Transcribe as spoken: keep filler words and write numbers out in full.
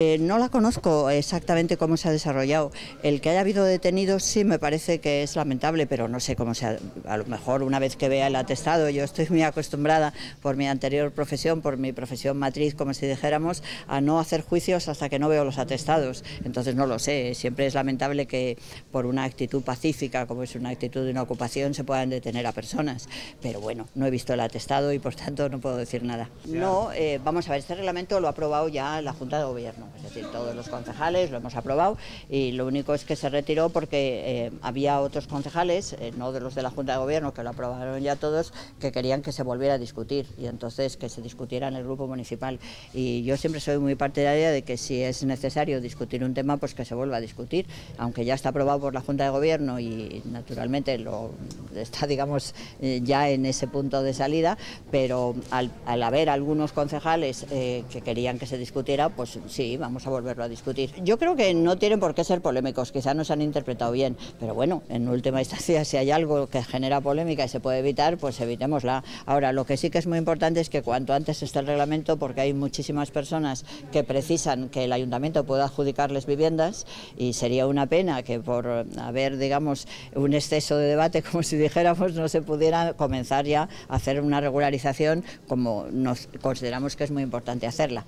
Eh, no la conozco exactamente cómo se ha desarrollado. El que haya habido detenidos sí me parece que es lamentable, pero no sé cómo se ha... A lo mejor una vez que vea el atestado, yo estoy muy acostumbrada por mi anterior profesión, por mi profesión matriz, como si dijéramos, a no hacer juicios hasta que no veo los atestados. Entonces no lo sé, siempre es lamentable que por una actitud pacífica, como es una actitud de una ocupación, se puedan detener a personas. Pero bueno, no he visto el atestado y por tanto no puedo decir nada. No, eh, vamos a ver, este reglamento lo ha aprobado ya la Junta de Gobierno. Es decir, todos los concejales lo hemos aprobado y lo único es que se retiró porque eh, había otros concejales, eh, no de los de la Junta de Gobierno, que lo aprobaron ya todos, que querían que se volviera a discutir y entonces que se discutiera en el grupo municipal. Y yo siempre soy muy partidaria de que si es necesario discutir un tema, pues que se vuelva a discutir, aunque ya está aprobado por la Junta de Gobierno y naturalmente lo está, digamos, eh, ya en ese punto de salida, pero al, al haber algunos concejales eh, que querían que se discutiera, pues sí, vamos a volverlo a discutir. Yo creo que no tienen por qué ser polémicos, quizás no se han interpretado bien, pero bueno, en última instancia, si hay algo que genera polémica y se puede evitar, pues evitémosla. Ahora, lo que sí que es muy importante es que cuanto antes esté el reglamento, porque hay muchísimas personas que precisan que el ayuntamiento pueda adjudicarles viviendas y sería una pena que por haber, digamos, un exceso de debate, como si dijéramos, no se pudiera comenzar ya a hacer una regularización como nos consideramos que es muy importante hacerla.